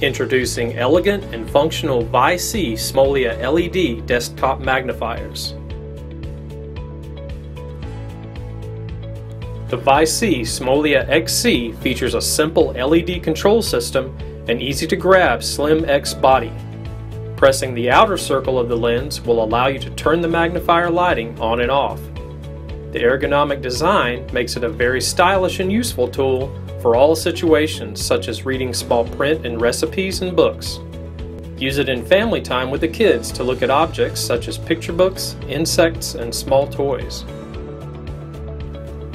Introducing elegant and functional Vissee Smolia LED desktop magnifiers. The Vissee Smolia XC features a simple LED control system and easy-to-grab slim X body. Pressing the outer circle of the lens will allow you to turn the magnifier lighting on and off. The ergonomic design makes it a very stylish and useful tool for all situations, such as reading small print and recipes and books. Use it in family time with the kids to look at objects such as picture books, insects, and small toys.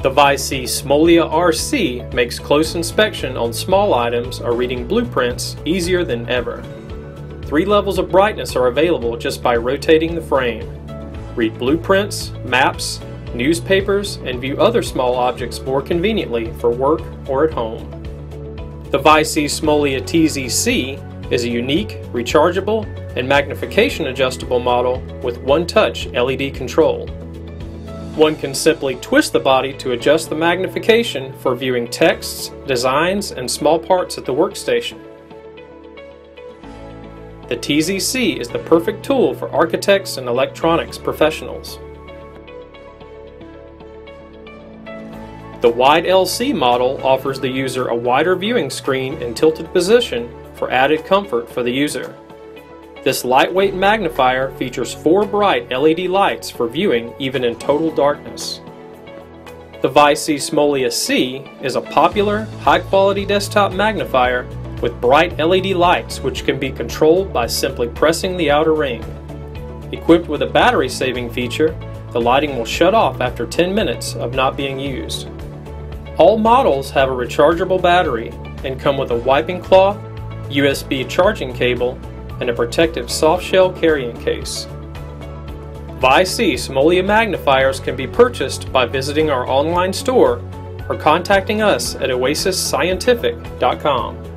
The Vissee Smolia RC makes close inspection on small items or reading blueprints easier than ever. 3 levels of brightness are available just by rotating the frame. Read blueprints, maps, newspapers, and view other small objects more conveniently for work or at home. The Vissee Smolia TZC is a unique, rechargeable, and magnification adjustable model with one-touch LED control. One can simply twist the body to adjust the magnification for viewing texts, designs, and small parts at the workstation. The TZC is the perfect tool for architects and electronics professionals. The Wide-LC model offers the user a wider viewing screen and tilted position for added comfort for the user. This lightweight magnifier features 4 bright LED lights for viewing even in total darkness. The Vissee Smolia C is a popular, high-quality desktop magnifier with bright LED lights which can be controlled by simply pressing the outer ring. Equipped with a battery-saving feature, the lighting will shut off after 10 minutes of not being used. All models have a rechargeable battery and come with a wiping cloth, USB charging cable, and a protective softshell carrying case. Vissee Smolia magnifiers can be purchased by visiting our online store or contacting us at oasisscientific.com.